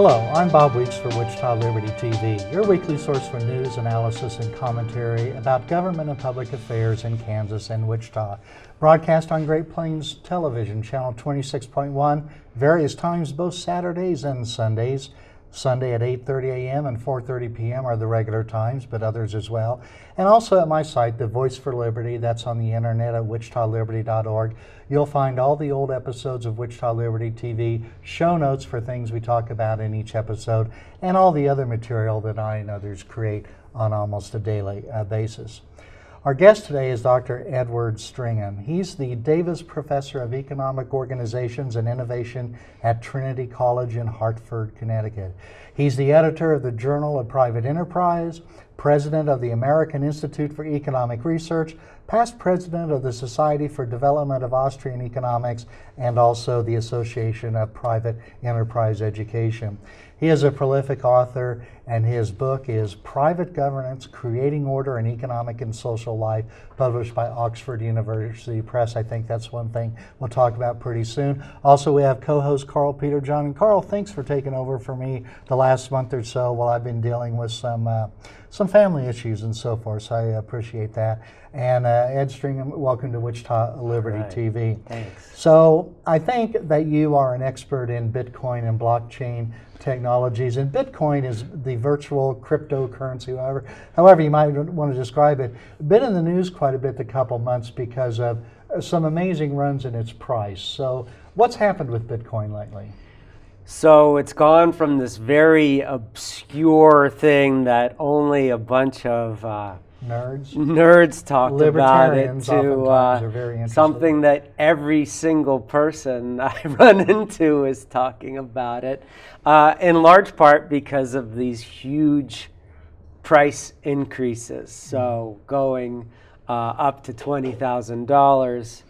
Hello, I'm Bob Weeks for Wichita Liberty TV, your weekly source for news, analysis, and commentary about government and public affairs in Kansas and Wichita. Broadcast on Great Plains Television, Channel 26.1, various times both Saturdays and Sundays. Sunday at 8:30 a.m. and 4:30 p.m. are the regular times, but others as well. And also at my site, The Voice for Liberty, that's on the internet at WichitaLiberty.org. You'll find all the old episodes of Wichita Liberty TV, show notes for things we talk about in each episode, and all the other material that I and others create on almost a daily basis. Our guest today is Dr. Edward Stringham. He's the Davis Professor of Economic Organizations and Innovation at Trinity College in Hartford, Connecticut. He's the editor of the Journal of Private Enterprise, president of the American Institute for Economic Research, past president of the Society for Development of Austrian Economics, and also the Association of Private Enterprise Education. He is a prolific author, and his book is Private Governance, Creating Order in Economic and Social Life, published by Oxford University Press. I think that's one thing we'll talk about pretty soon. Also, we have co-host Karl Peterjohn. And Karl, thanks for taking over for me the last month or so while I've been dealing with some family issues and so forth, so I appreciate that. And Ed Stringham, welcome to Wichita Liberty TV. Thanks. So I think that you are an expert in Bitcoin and blockchain technologies, and Bitcoin is the virtual cryptocurrency, however you might want to describe it. Been in the news quite a bit the couple months because of some amazing runs in its price. So what's happened with Bitcoin lately? So it's gone from this very obscure thing that only a bunch of nerds talk about it to something that every single person I run into is talking about it, in large part because of these huge price increases. So going up to $20,000,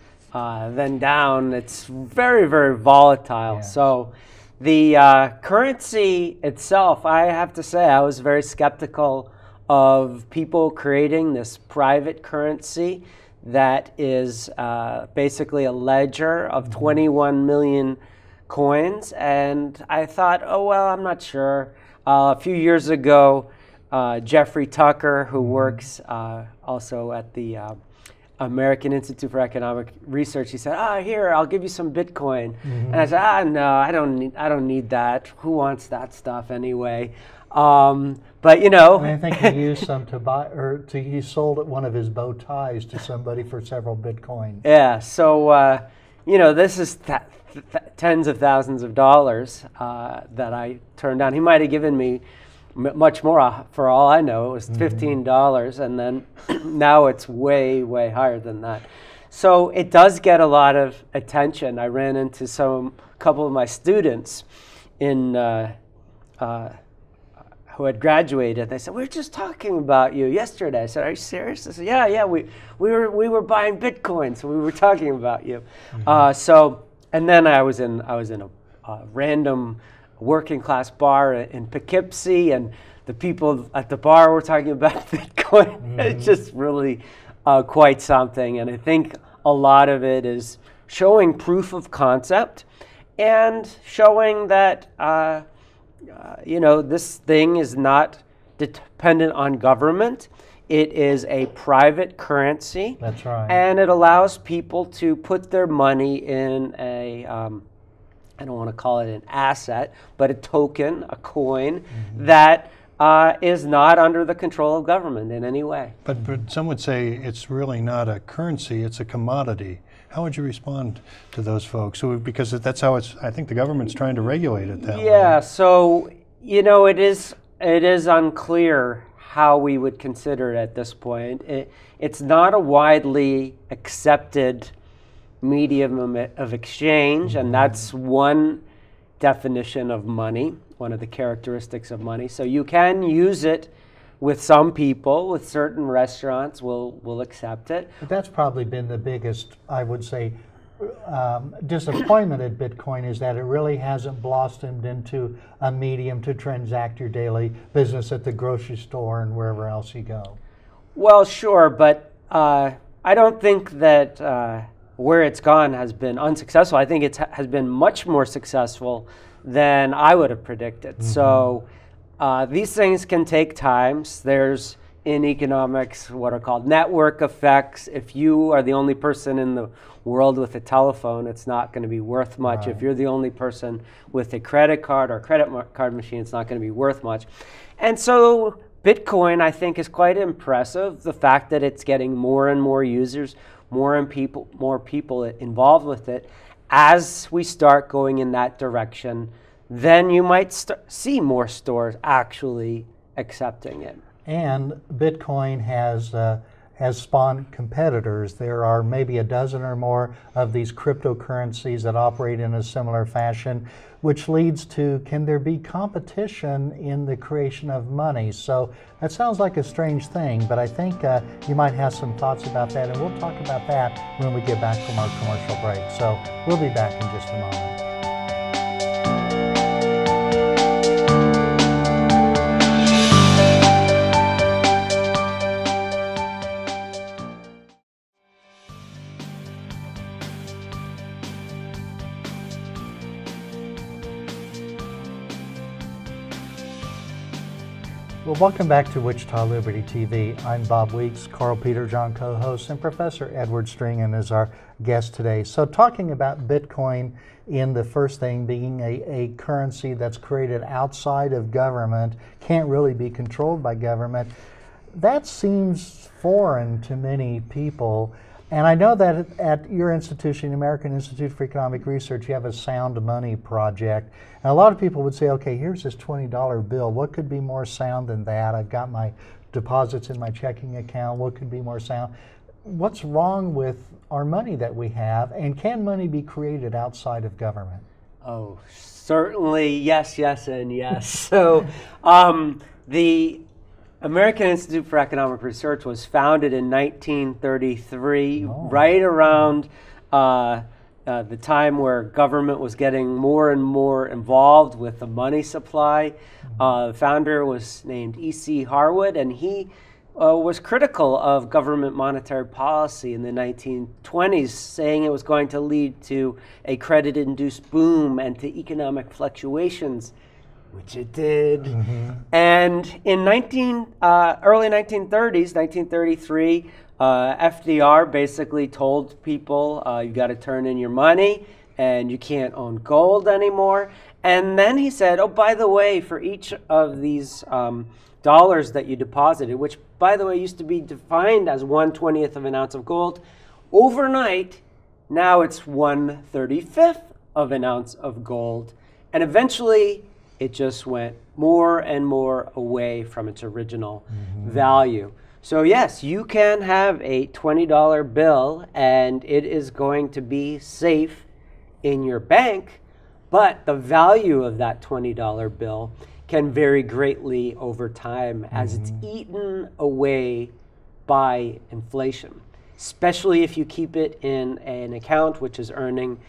then down, it's very, very volatile. Yeah. So the currency itself, I have to say, I was very skeptical of people creating this private currency that is basically a ledger of 21 million coins. And I thought, oh, well, I'm not sure. A few years ago, Jeffrey Tucker, who works also at the American Institute for Economic Research, he said, "Ah, here, I'll give you some Bitcoin." And I said, "Ah, no, I don't need that. Who wants that stuff anyway?" But you know, I think he used some to buy, or he sold one of his bow ties to somebody for several Bitcoin. Yeah. So you know, this is tens of thousands of dollars that I turned down. He might have given me much more, for all I know. It was $15, and then now it's way, way higher than that. So it does get a lot of attention. I ran into a couple of my students in who had graduated. They said, "We were just talking about you yesterday." I said, "Are you serious?" I said, "Yeah, yeah. We were buying Bitcoin, so we were talking about you." So, and then I was in a random working class bar in Poughkeepsie, and the people at the bar were talking about Bitcoin. It's just really quite something. And I think a lot of it is showing proof of concept and showing that, you know, this thing is not dependent on government. It is a private currency. That's right. And it allows people to put their money in a, I don't want to call it an asset, but a token, a coin, that is not under the control of government in any way. But some would say it's really not a currency, it's a commodity. How would you respond to those folks? Because that's how it's, I think the government's trying to regulate it that way. Yeah, so, you know, it is unclear how we would consider it at this point. It's not a widely accepted medium of exchange, and that's one definition of money, one of the characteristics of money. So you can use it with some people, with certain restaurants will accept it. But that's probably been the biggest, I would say, disappointment at Bitcoin, is that it really hasn't blossomed into a medium to transact your daily business at the grocery store and wherever else you go. Well, sure, but I don't think that where it's gone has been unsuccessful. I think it has been much more successful than I would have predicted. Mm-hmm. So these things can take time. There's in economics what are called network effects. If you are the only person in the world with a telephone, it's not going to be worth much. Right. If you're the only person with a credit card or credit card machine, it's not going to be worth much. And so Bitcoin, I think, is quite impressive. The fact that it's getting more and more users, more people involved with it. As we start going in that direction, then you might see more stores actually accepting it. And Bitcoin has spawned competitors. There are maybe a dozen or more of these cryptocurrencies that operate in a similar fashion, which leads to, can there be competition in the creation of money? So that sounds like a strange thing, but I think you might have some thoughts about that, and we'll talk about that when we get back from our commercial break. So we'll be back in just a moment. Well, welcome back to Wichita Liberty TV. I'm Bob Weeks, Karl Peterjohn co-host, and Professor Edward Stringham is our guest today. So talking about Bitcoin, in the first thing being a currency that's created outside of government, can't really be controlled by government, that seems foreign to many people. And I know that at your institution, the American Institute for Economic Research, you have a sound money project. And a lot of people would say, okay, here's this $20 bill. What could be more sound than that? I've got my deposits in my checking account. What could be more sound? What's wrong with our money that we have? And can money be created outside of government? Oh, certainly yes, yes, and yes. So the American Institute for Economic Research was founded in 1933, right around the time where government was getting more and more involved with the money supply. The founder was named E.C. Harwood, and he was critical of government monetary policy in the 1920s, saying it was going to lead to a credit-induced boom and to economic fluctuations, which it did. Mm-hmm. And in early 1930s, 1933, FDR basically told people, you got to turn in your money and you can't own gold anymore. And then he said, oh, by the way, for each of these dollars that you deposited, which, by the way, used to be defined as 1/20th of an ounce of gold, overnight, now it's 1/35th of an ounce of gold. And eventually, it just went more and more away from its original value. So yes, you can have a $20 bill and it is going to be safe in your bank, but the value of that $20 bill can vary greatly over time as it's eaten away by inflation, especially if you keep it in an account which is earning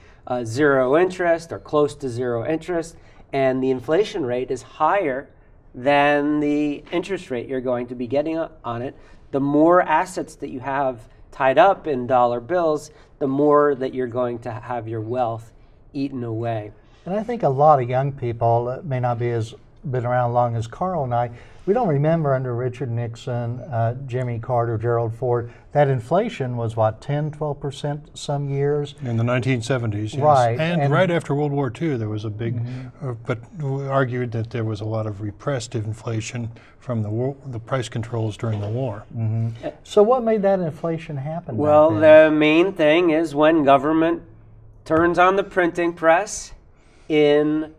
zero interest or close to zero interest, and the inflation rate is higher than the interest rate you're going to be getting on it. The more assets that you have tied up in dollar bills, the more that you're going to have your wealth eaten away. And I think a lot of young people may not be as been around long as Karl and I, we don't remember under Richard Nixon, Jimmy Carter, Gerald Ford, that inflation was what, 10, 12% some years? In the 1970s, yes. Right. And right after World War II, there was a big, but we argued that there was a lot of repressed inflation from the price controls during the war. So what made that inflation happen? Well, the main thing is when government turns on the printing press in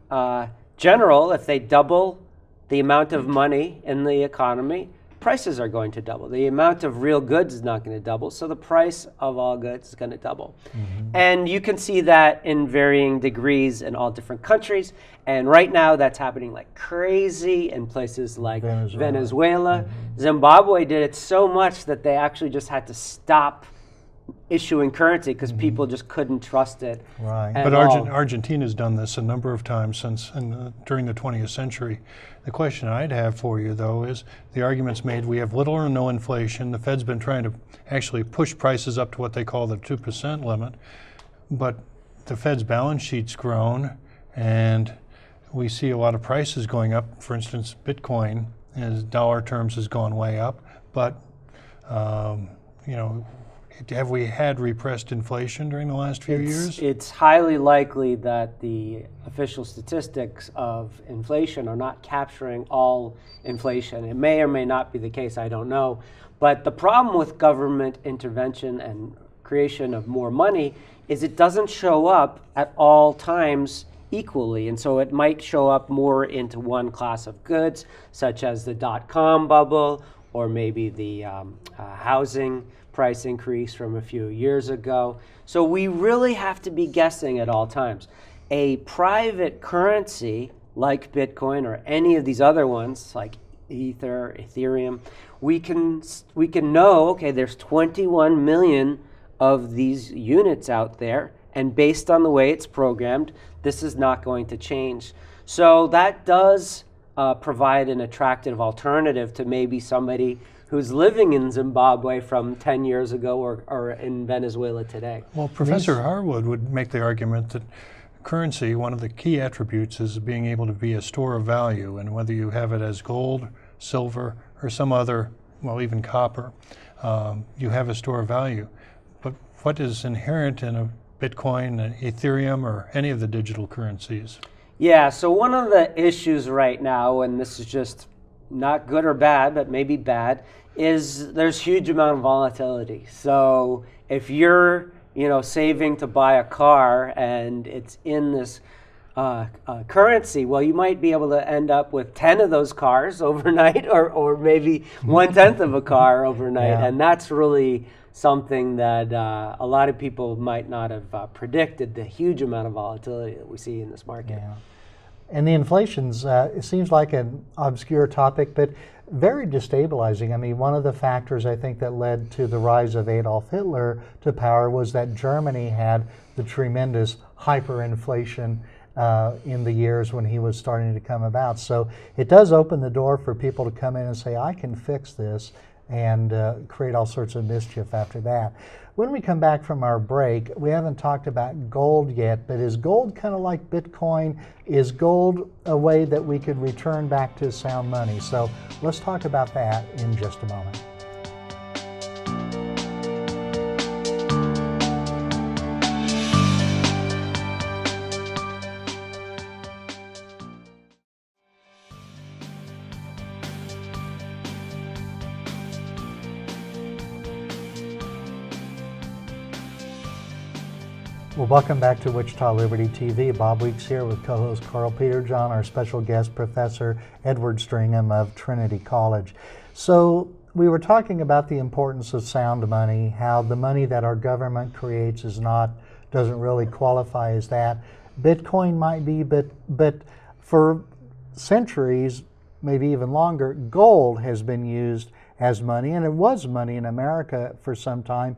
general, if they double the amount of money in the economy, prices are going to double. The amount of real goods is not going to double, so the price of all goods is going to double. And you can see that in varying degrees in all different countries. And right now that's happening like crazy in places like Venezuela. Zimbabwe did it so much that they actually just had to stop issuing currency because people just couldn't trust it. Right. But Argentina's done this a number of times since during the 20th century. The question I'd have for you, though, is the argument's made we have little or no inflation. The Fed's been trying to actually push prices up to what they call the 2% limit, but the Fed's balance sheet's grown, and we see a lot of prices going up. For instance, Bitcoin, in dollar terms, has gone way up. But you know, have we had repressed inflation during the last few years? It's highly likely that the official statistics of inflation are not capturing all inflation. It may or may not be the case, I don't know. But the problem with government intervention and creation of more money is it doesn't show up at all times equally. And so it might show up more into one class of goods, such as the dot-com bubble, or maybe the housing price increase from a few years ago. So we really have to be guessing at all times. A private currency like Bitcoin or any of these other ones like Ether, Ethereum, we can know, okay, there's 21 million of these units out there, and based on the way it's programmed, this is not going to change. So that does provide an attractive alternative to maybe somebody who's living in Zimbabwe from 10 years ago or in Venezuela today. Well, Professor Harwood would make the argument that currency, one of the key attributes is being able to be a store of value, and whether you have it as gold, silver, or some other, well, even copper, you have a store of value. But what is inherent in a Bitcoin, an Ethereum, or any of the digital currencies? Yeah, so one of the issues right now, and this is just not good or bad, but maybe bad, is there's huge amount of volatility. So if you're, you know, saving to buy a car and it's in this currency, well, you might be able to end up with 10 of those cars overnight, or maybe 1/10 of a car overnight. Yeah. And that's really something that a lot of people might not have predicted, the huge amount of volatility that we see in this market. Yeah. And the inflation's, it seems like an obscure topic, but very destabilizing. I mean, one of the factors I think that led to the rise of Adolf Hitler to power was that Germany had the tremendous hyperinflation in the years when he was starting to come about. So it does open the door for people to come in and say, I can fix this, and create all sorts of mischief after that. When we come back from our break, we haven't talked about gold yet, but is gold kind of like Bitcoin? Is gold a way that we could return back to sound money? So let's talk about that in just a moment. Well, welcome back to Wichita Liberty TV. Bob Weeks here with co-host Karl Peterjohn, our special guest, Professor Edward Stringham of Trinity College. So we were talking about the importance of sound money, how the money that our government creates is not, doesn't really qualify as that. Bitcoin might be, but for centuries, maybe even longer, gold has been used as money, and it was money in America for some time.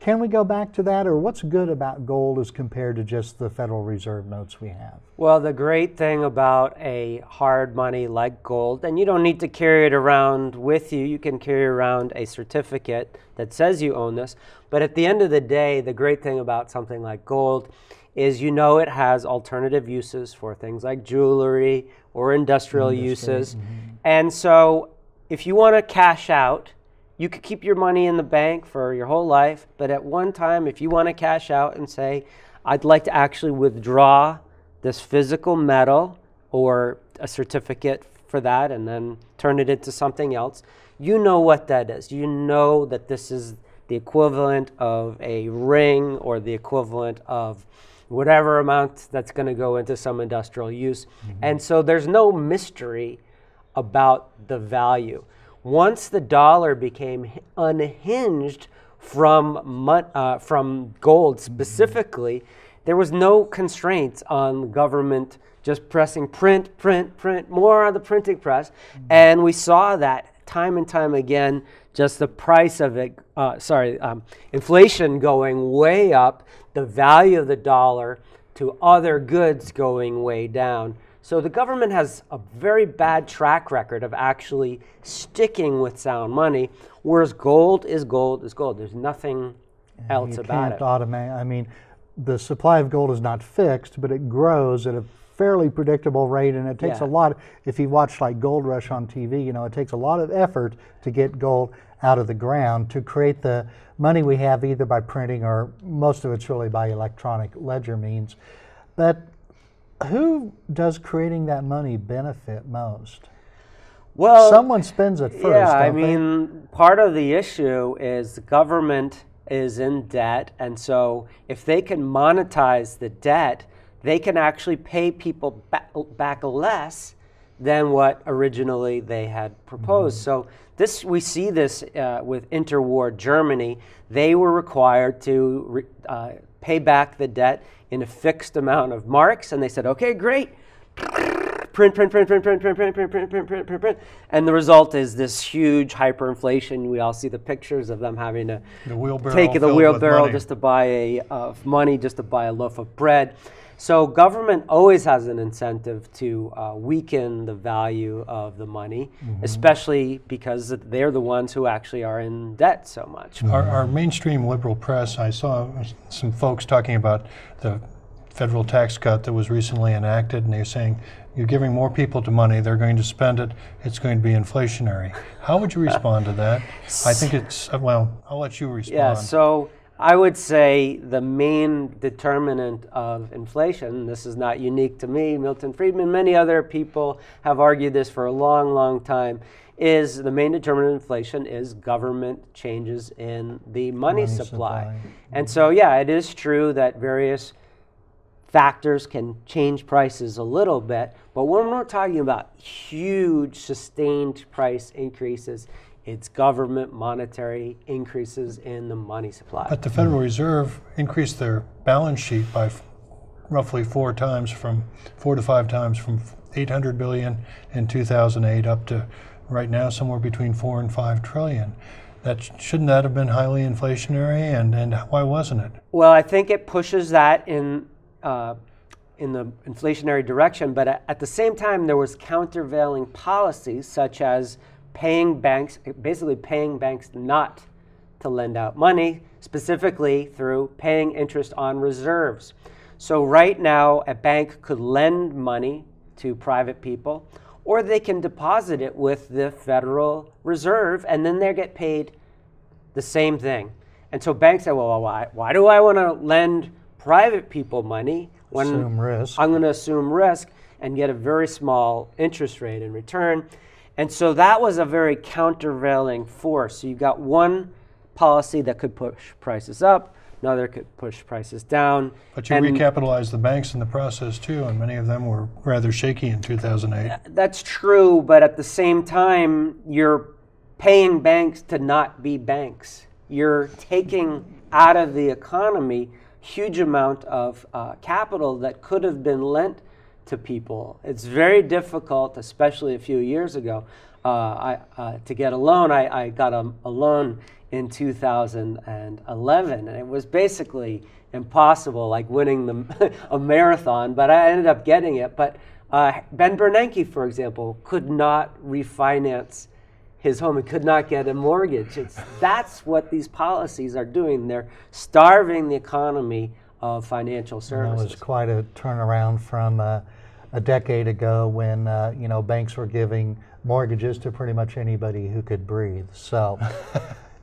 Can we go back to that, or what's good about gold as compared to just the Federal Reserve notes we have? Well, the great thing about a hard money like gold, and you don't need to carry it around with you, you can carry around a certificate that says you own this, but at the end of the day, the great thing about something like gold is, you know, it has alternative uses for things like jewelry or industrial uses. Mm-hmm. And so if you want to cash out, you could keep your money in the bank for your whole life, but at one time, if you want to cash out and say, I'd like to actually withdraw this physical metal or a certificate for that and then turn it into something else, you know what that is. You know that this is the equivalent of a ring or the equivalent of whatever amount that's going to go into some industrial use. Mm-hmm. And so there's no mystery about the value. Once the dollar became unhinged from gold specifically, there was no constraints on government just pressing print, print, print, more on the printing press. And we saw that time and time again, just the price of it, inflation going way up, the value of the dollar to other goods going way down. So the government has a very bad track record of actually sticking with sound money, whereas gold is gold is gold. There's nothing else about it. You can't automate. I mean, the supply of gold is not fixed, but it grows at a fairly predictable rate, and it takes a lot. If you watch like Gold Rush on TV, you know, it takes a lot of effort to get gold out of the ground to create the money we have, either by printing or most of it's really by electronic ledger means. But who does creating that money benefit most? Well, someone spends it first. Yeah, I mean, part of the issue is the government is in debt, and so if they can monetize the debt, they can actually pay people back less than what originally they had proposed. So this, we see this with interwar Germany. They were required to pay back the debt in a fixed amount of marks, and they said, okay, great. Print, and the result is this huge hyperinflation. We all see the pictures of them having to take the wheelbarrow just to buy a money, just to buy a loaf of bread. So government always has an incentive to weaken the value of the money, especially because they're the ones who actually are in debt so much. Our mainstream liberal press, I saw some folks talking about the federal tax cut that was recently enacted, and they're saying, you're giving more people to money, they're going to spend it, it's going to be inflationary. How would you respond to that? I think it's, well, I'll let you respond. Yeah, so I would say the main determinant of inflation, this is not unique to me, Milton Friedman, many other people have argued this for a long, long time, is the main determinant of inflation is government changes in the money supply. And so, yeah, it is true that various factors can change prices a little bit, but when we're talking about huge sustained price increases, it's government monetary increases in the money supply. But the Federal Reserve increased their balance sheet by roughly four to five times from 800 billion in 2008 up to right now somewhere between 4 and 5 trillion. That, shouldn't that have been highly inflationary, and why wasn't it? Well, I think it pushes that in the inflationary direction, but at the same time there was countervailing policies such as paying banks, basically paying banks not to lend out money, specifically through paying interest on reserves. So right now a bank could lend money to private people, or they can deposit it with the Federal Reserve, and then they get paid the same thing. And so banks say, well, why do I want to lend private people money when I'm going to assume risk and get a very small interest rate in return? And so that was a very countervailing force. So you got one policy that could push prices up, another could push prices down. But you recapitalized the banks in the process too, and many of them were rather shaky in 2008. That's true, but at the same time, you're paying banks to not be banks. You're taking out of the economy huge amount of capital that could have been lent to people. It's very difficult, especially a few years ago, to get a loan. I got a loan in 2011, and it was basically impossible, like winning a marathon, but I ended up getting it. But Ben Bernanke, for example, could not refinance his home. He could not get a mortgage. That's what these policies are doing. They're starving the economy of financial services. That was quite a turnaround from a decade ago when you know, banks were giving mortgages to pretty much anybody who could breathe. So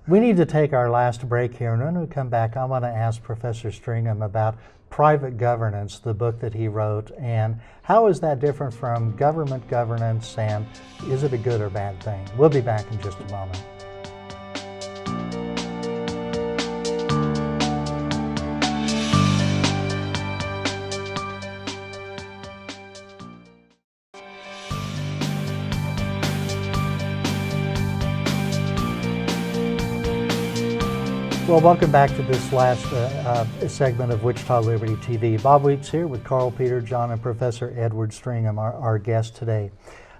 we need to take our last break here, and when we come back, I want to ask Professor Stringham about Private Governance, the book that he wrote, and how is that different from government governance, and is it a good or bad thing? We'll be back in just a moment. Well, welcome back to this last segment of Wichita Liberty TV. Bob Weeks here with Karl Peterjohn and Professor Edward Stringham, our guest today.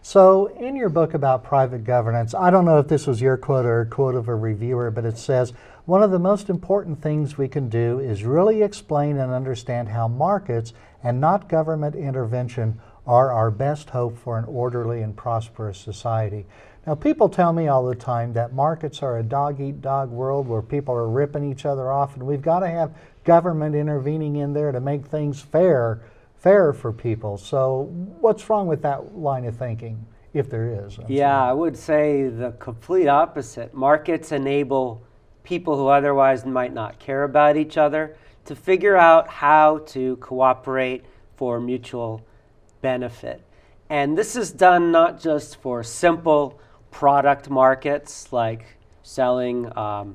So in your book about private governance, I don't know if this was your quote or a quote of a reviewer, but it says, one of the most important things we can do is really explain and understand how markets and not government intervention are our best hope for an orderly and prosperous society. Now, people tell me all the time that markets are a dog-eat-dog world where people are ripping each other off, and we've got to have government intervening in there to make things fair fair for people. So what's wrong with that line of thinking, if there is? Yeah, I would say the complete opposite. Markets enable people who otherwise might not care about each other to figure out how to cooperate for mutual benefit. And this is done not just for simple product markets like selling a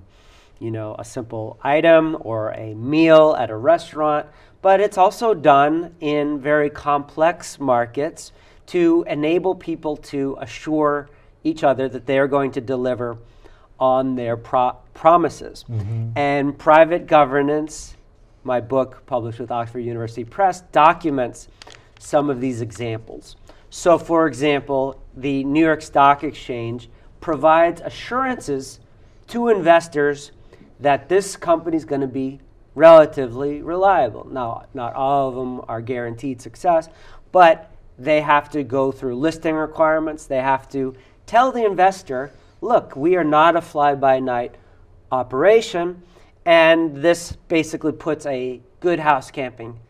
simple item or a meal at a restaurant, but it's also done in very complex markets to enable people to assure each other that they are going to deliver on their promises. Mm-hmm. And Private Governance, my book published with Oxford University Press, documents some of these examples. So for example, the New York Stock Exchange provides assurances to investors that this company is going to be relatively reliable. Now, not all of them are guaranteed success, but they have to go through listing requirements. They have to tell the investor, look, we are not a fly-by-night operation, and this basically puts a good housekeeping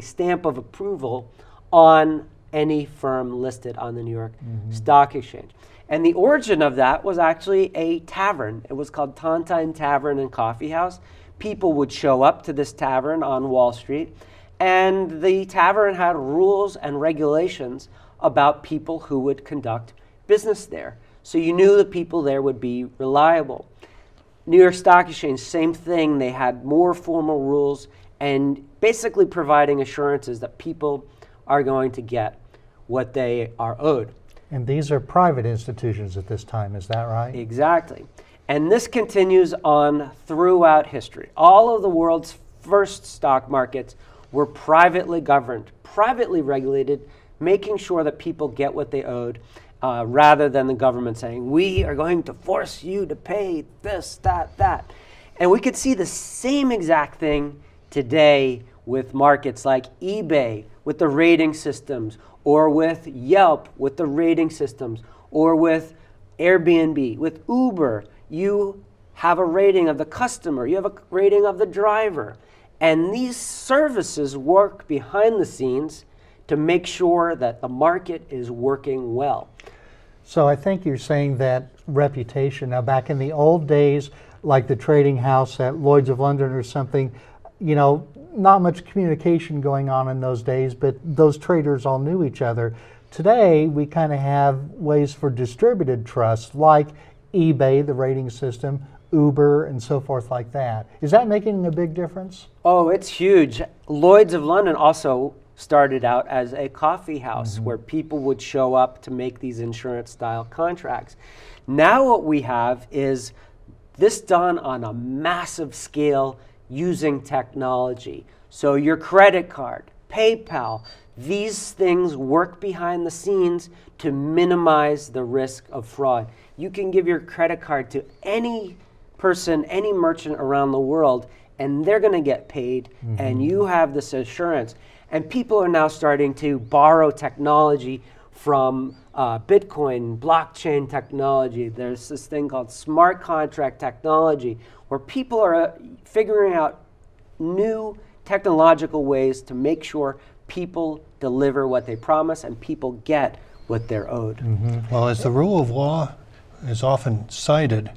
stamp of approval on any firm listed on the New York Stock Exchange. And the origin of that was actually a tavern. It was called Tontine Tavern and Coffee House. People would show up to this tavern on Wall Street, and the tavern had rules and regulations about people who would conduct business there. So you knew the people there would be reliable. New York Stock Exchange, same thing. They had more formal rules and basically providing assurances that people are going to get what they are owed. And these are private institutions at this time, is that right? Exactly. And this continues on throughout history. All of the world's first stock markets were privately governed, privately regulated, making sure that people get what they owed, rather than the government saying, we are going to force you to pay this, that, that. And we could see the same exact thing today with markets like eBay, with the rating systems, or with Yelp, with the rating systems, or with Airbnb, with Uber. You have a rating of the customer, you have a rating of the driver. And these services work behind the scenes to make sure that the market is working well. So I think you're saying that reputation, now back in the old days, like the trading house at Lloyd's of London or something, you know, not much communication going on in those days, but those traders all knew each other. Today, we kind of have ways for distributed trust, like eBay, the rating system, Uber, and so forth like that. Is that making a big difference? Oh, it's huge. Lloyd's of London also started out as a coffee house where people would show up to make these insurance-style contracts. Now what we have is this done on a massive scale using technology. So your credit card, PayPal, these things work behind the scenes to minimize the risk of fraud. You can give your credit card to any person, any merchant around the world, and they're going to get paid, and you have this assurance. And people are now starting to borrow technology from Bitcoin, blockchain technology. There's this thing called smart contract technology, where people are figuring out new technological ways to make sure people deliver what they promise and people get what they're owed. Well, as the rule of law is often cited,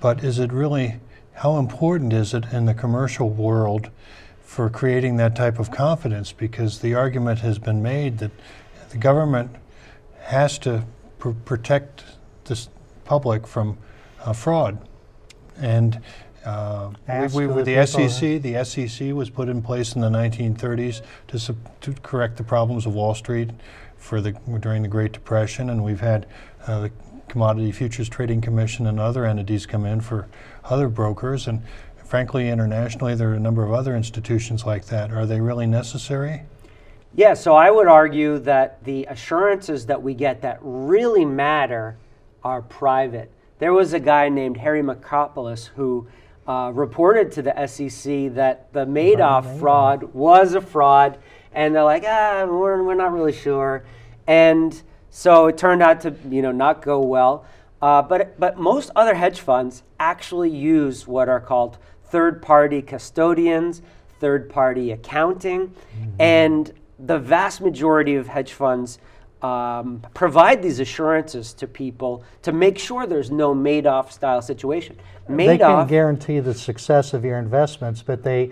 but is it really, how important is it in the commercial world for creating that type of confidence? Because the argument has been made that the government has to protect the public from fraud. And the SEC was put in place in the 1930s to correct the problems of Wall Street during the Great Depression, and we've had the Commodity Futures Trading Commission and other entities come in for other brokers, and frankly, internationally, there are a number of other institutions like that. Are they really necessary? Yeah, so I would argue that the assurances that we get that really matter are private. There was a guy named Harry Markopoulos who reported to the SEC that the Madoff fraud was a fraud, and they're like, we're not really sure. And so it turned out to not go well. But most other hedge funds actually use what are called third-party custodians, third-party accounting, and the vast majority of hedge funds provide these assurances to people to make sure there's no Madoff-style situation. Madoff, they can guarantee the success of your investments, but they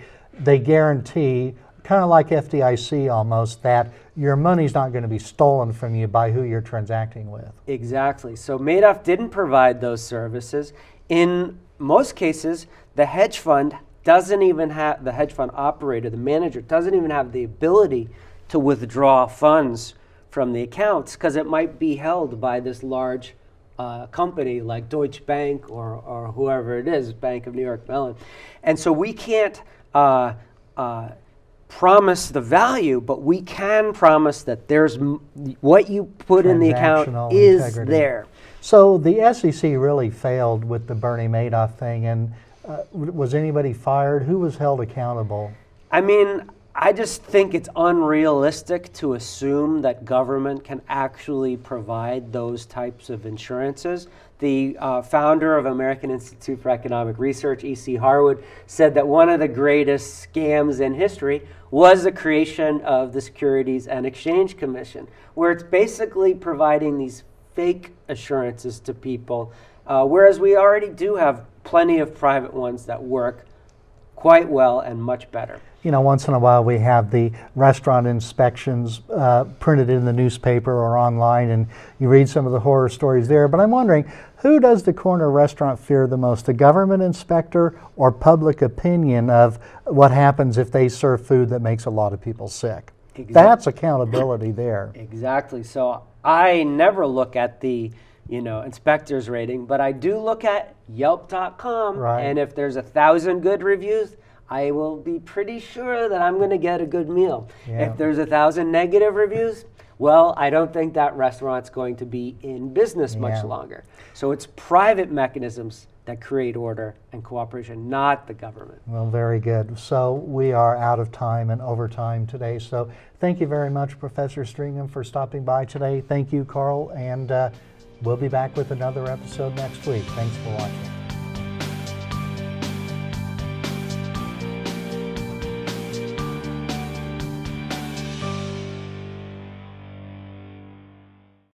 guarantee, kind of like FDIC almost, that your money's not going to be stolen from you by who you're transacting with. Exactly. So Madoff didn't provide those services. In most cases, the hedge fund doesn't even have, the hedge fund operator, the manager, doesn't even have the ability to withdraw funds from the accounts because it might be held by this large company like Deutsche Bank or whoever it is, Bank of New York Mellon. And so we can't promise the value, but we can promise that there's what you put in the account is integrity. There. So the SEC really failed with the Bernie Madoff thing, and was anybody fired? Who was held accountable? I mean, I just think it's unrealistic to assume that government can actually provide those types of insurances. The founder of American Institute for Economic Research, E.C. Harwood, said that one of the greatest scams in history was the creation of the Securities and Exchange Commission, where it's basically providing these fake assurances to people, whereas we already do have plenty of private ones that work quite well and much better. You know, once in a while we have the restaurant inspections printed in the newspaper or online, and you read some of the horror stories there. But I'm wondering, who does the corner restaurant fear the most, the government inspector or public opinion of what happens if they serve food that makes a lot of people sick? Exactly. That's accountability there. Exactly. So I never look at the, you know, inspector's rating, but I do look at Yelp.com, right. And if there's 1,000 good reviews, I will be pretty sure that I'm going to get a good meal. Yeah. If there's 1,000 negative reviews, well, I don't think that restaurant's going to be in business much longer. So it's private mechanisms that create order and cooperation, not the government. Well, very good. So we are out of time and over time today. So thank you very much, Professor Stringham, for stopping by today. Thank you, Karl, and we'll be back with another episode next week. Thanks for watching.